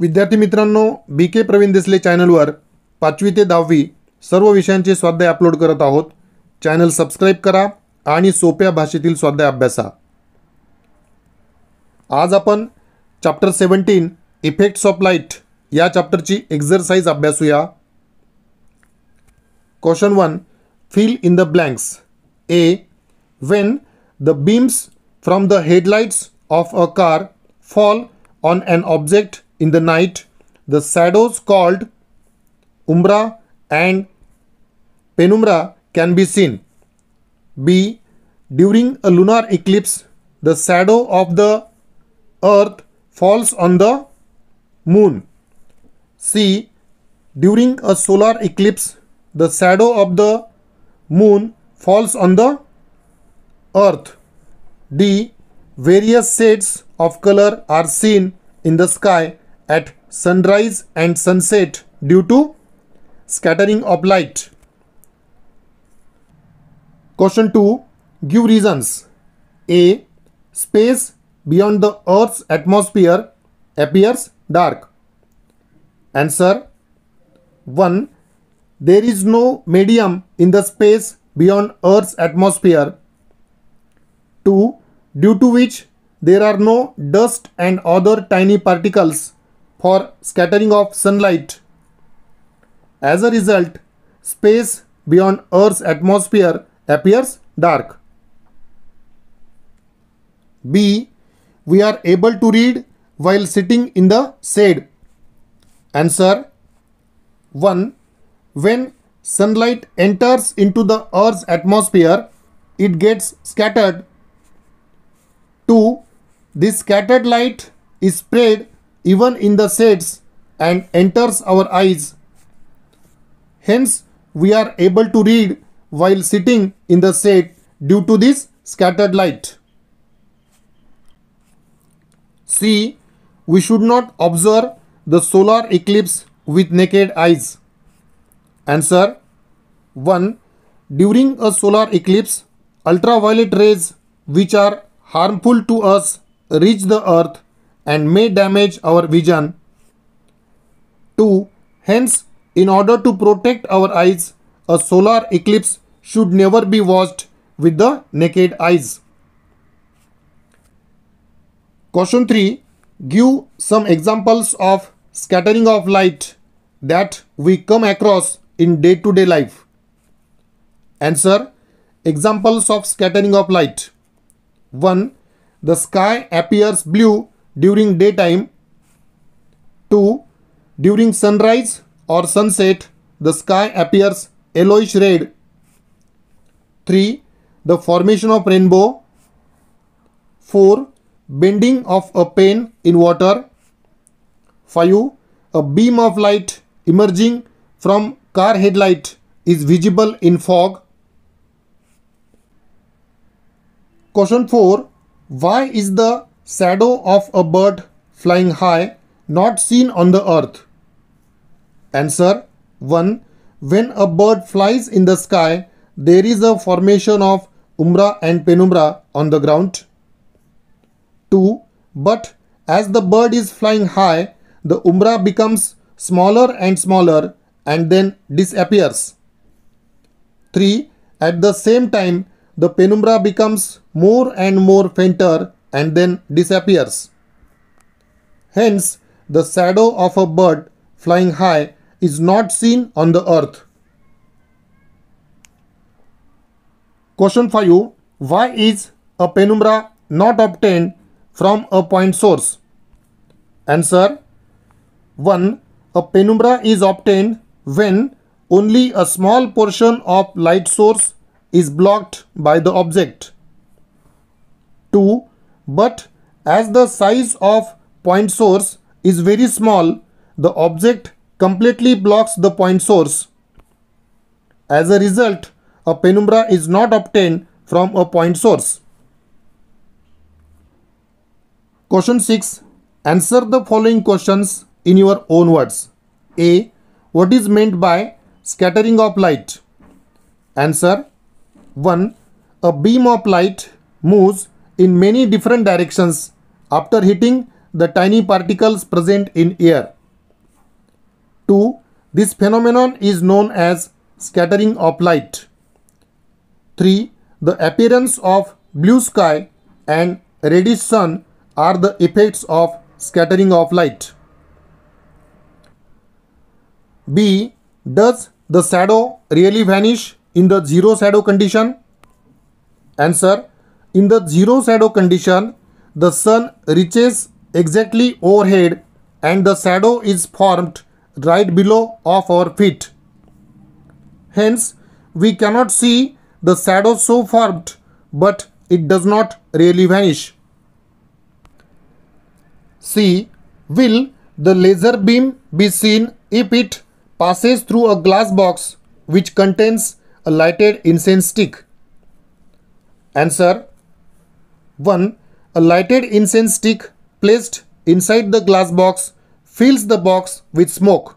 विद्यार्थी मित्रांनो, बी के प्रवीण देसले चॅनलवर 5वी ते 10वी सर्व विषयांचे स्वाध्याय अपलोड करत आहोत। चॅनल सबस्क्राइब करा आणि सोप्या भाषेतील स्वाध्याय अभ्यासा। आज आपण चॅप्टर 17 इफेक्ट्स ऑफ लाईट या चॅप्टरची एक्सरसाइज अभ्यासूया। Question 1, fill in the blanks. A, when the beams from the headlights of a car fall on an object in the night, the shadows called umbra and penumbra can be seen. B, during a lunar eclipse, the shadow of the earth falls on the moon. C, during a solar eclipse, the shadow of the moon falls on the earth. D, various shades of color are seen in the sky at sunrise and sunset due to scattering of light. Question 2, give reasons. A, space beyond the Earth's atmosphere appears dark. Answer: 1. There is no medium in the space beyond Earth's atmosphere. 2. Due to which there are no dust and other tiny particles for scattering of sunlight. As a result, space beyond Earth's atmosphere appears dark. B, we are able to read while sitting in the shade. Answer: 1. When sunlight enters into the Earth's atmosphere, it gets scattered. 2. This scattered light is spread even in the shades and enters our eyes. Hence, we are able to read while sitting in the shade due to this scattered light. C, we should not observe the solar eclipse with naked eyes. Answer: 1. During a solar eclipse, ultraviolet rays which are harmful to us reach the earth and may damage our vision. 2. Hence, in order to protect our eyes, a solar eclipse should never be watched with the naked eyes. Question 3. Give some examples of scattering of light that we come across in day-to-day life. Answer: examples of scattering of light. 1. The sky appears blue during daytime. 2. During sunrise or sunset, the sky appears yellowish red. 3. The formation of rainbow. 4. Bending of a pen in water. 5. A beam of light emerging from car headlight is visible in fog. Question 4. Why is the shadow of a bird flying high not seen on the earth? Answer: 1. When a bird flies in the sky, there is a formation of umbra and penumbra on the ground. 2. But as the bird is flying high, the umbra becomes smaller and smaller and then disappears. 3. At the same time, the penumbra becomes more and more fainter and then disappears. Hence, the shadow of a bird flying high is not seen on the earth. Question 5. Why is a penumbra not obtained from a point source? Answer: 1. A penumbra is obtained when only a small portion of light source is blocked by the object. 2. But as the size of point source is very small, the object completely blocks the point source. As a result, a penumbra is not obtained from a point source. Question 6. Answer the following questions in your own words. A. What is meant by scattering of light? Answer: 1. A beam of light moves in many different directions after hitting the tiny particles present in air. 2. This phenomenon is known as scattering of light. 3. The appearance of blue sky and reddish sun are the effects of scattering of light. B. Does the shadow really vanish in the zero shadow condition? Answer. In the zero shadow condition, the sun reaches exactly overhead and the shadow is formed right below of our feet. Hence, we cannot see the shadow so formed, but it does not really vanish. C. Will the laser beam be seen if it passes through a glass box which contains a lighted incense stick? Answer. 1. A lighted incense stick placed inside the glass box fills the box with smoke.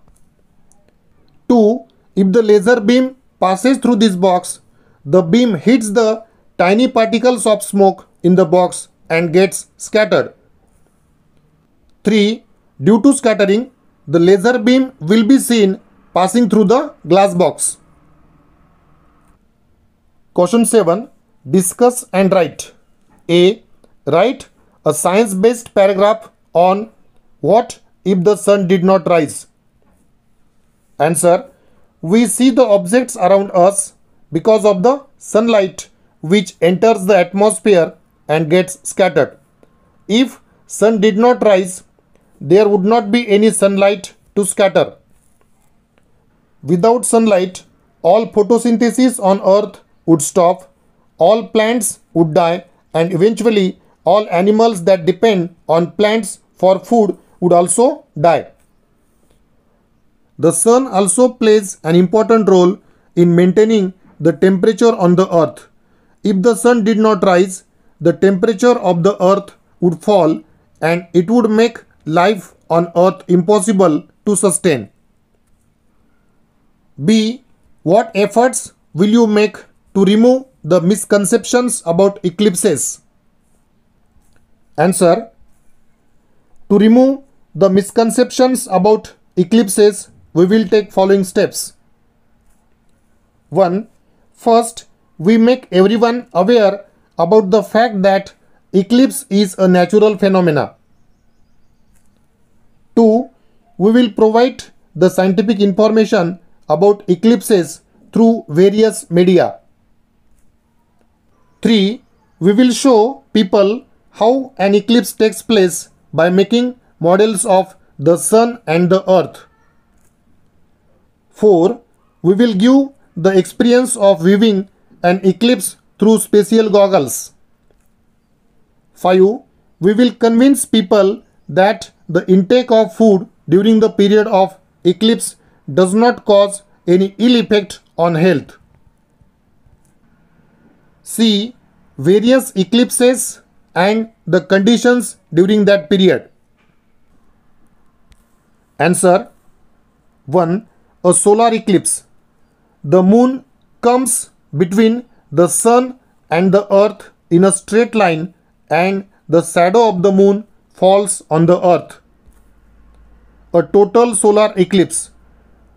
2. If the laser beam passes through this box, the beam hits the tiny particles of smoke in the box and gets scattered. 3. Due to scattering, the laser beam will be seen passing through the glass box. Question 7. Discuss and write. A. Write a science-based paragraph on what if the sun did not rise. Answer. We see the objects around us because of the sunlight which enters the atmosphere and gets scattered. If sun did not rise, there would not be any sunlight to scatter. Without sunlight, all photosynthesis on earth would stop, all plants would die, and eventually all animals that depend on plants for food would also die. The sun also plays an important role in maintaining the temperature on the earth. If the sun did not rise, the temperature of the earth would fall and it would make life on earth impossible to sustain. B. What efforts will you make to remove the misconceptions about eclipses? Answer. To remove the misconceptions about eclipses, we will take following steps. 1. First, we make everyone aware about the fact that eclipse is a natural phenomena. 2. We will provide the scientific information about eclipses through various media. 3. We will show people how an eclipse takes place by making models of the sun and the earth. 4. We will give the experience of viewing an eclipse through special goggles. 5. We will convince people that the intake of food during the period of eclipse does not cause any ill effect on health. C. Various eclipses and the conditions during that period. Answer. 1. A solar eclipse. The moon comes between the sun and the earth in a straight line and the shadow of the moon falls on the earth. A total solar eclipse.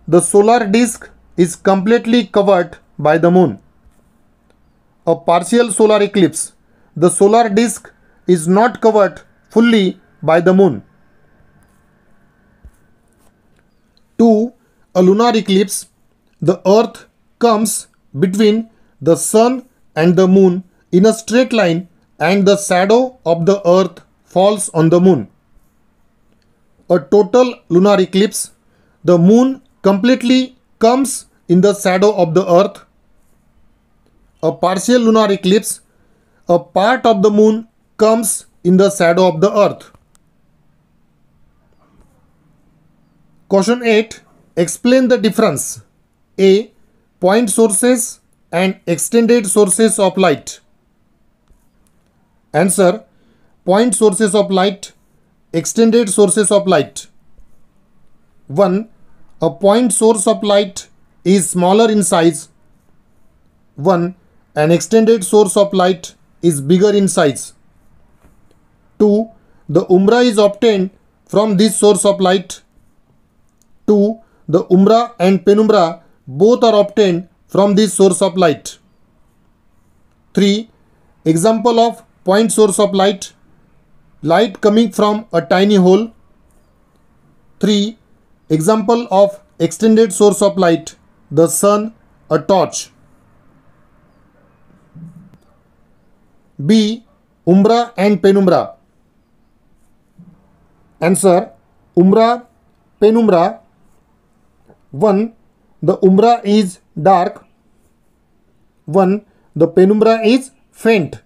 The solar disk is completely covered by the moon. A partial solar eclipse. The solar disk is not covered fully by the moon. 2. A lunar eclipse. The earth comes between the sun and the moon in a straight line and the shadow of the earth falls on the moon. A total lunar eclipse. The moon completely comes in the shadow of the earth. A partial lunar eclipse. A part of the moon comes in the shadow of the earth. Question 8. Explain the difference. A. Point sources and extended sources of light. Answer. Point sources of light, extended sources of light. 1. A point source of light is smaller in size. 1. An extended source of light is bigger in size. 2. the umbrah is obtained from this source of light. 2. The umbrah and penumbra both are obtained from this source of light. 3. Example of point source of light. Light coming from a tiny hole. 3. Example of extended source of light. The sun, a torch. B. Umbra and penumbra. Answer: umbra, penumbra. 1. The umbra is dark. 1. The penumbra is faint.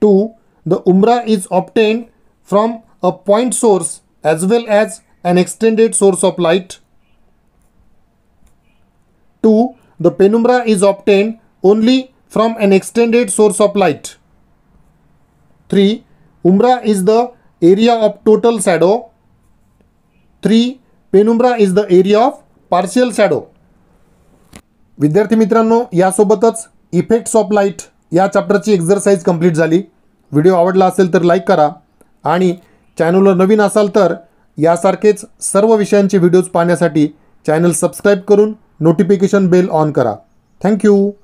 2. The umbra is obtained from a point source as well as an extended source of light. 2. The penumbra is obtained only from an extended source of light. 3. Umbra is the area of total shadow. 3. Penumbra is the area of partial shadow. विद्यार्थी मित्रांनो, यासोबतच effects of light या चॅप्टरची exercise complete झाली. Video आवडला असेल तर like करा आणि चॅनलवर नवीन असाल तर यासारखेच सर्व विषयांचे व्हिडिओज पाहण्यासाठी चॅनल सबस्क्राइब करून नोटिफिकेशन बेल ऑन करा. थँक्यू.